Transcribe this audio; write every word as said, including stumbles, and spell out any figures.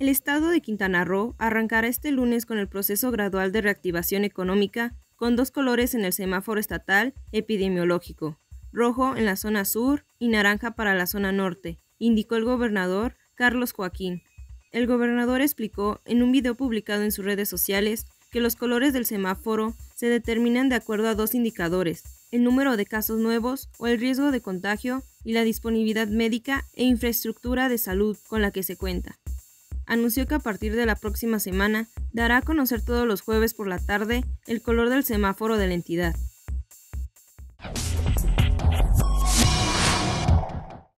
El estado de Quintana Roo arrancará este lunes con el proceso gradual de reactivación económica, con dos colores en el semáforo estatal epidemiológico, rojo en la zona sur y naranja para la zona norte, indicó el gobernador Carlos Joaquín. El gobernador explicó en un video publicado en sus redes sociales que los colores del semáforo se determinan de acuerdo a dos indicadores, el número de casos nuevos o el riesgo de contagio y la disponibilidad médica e infraestructura de salud con la que se cuenta. Anunció que a partir de la próxima semana dará a conocer todos los jueves por la tarde el color del semáforo de la entidad.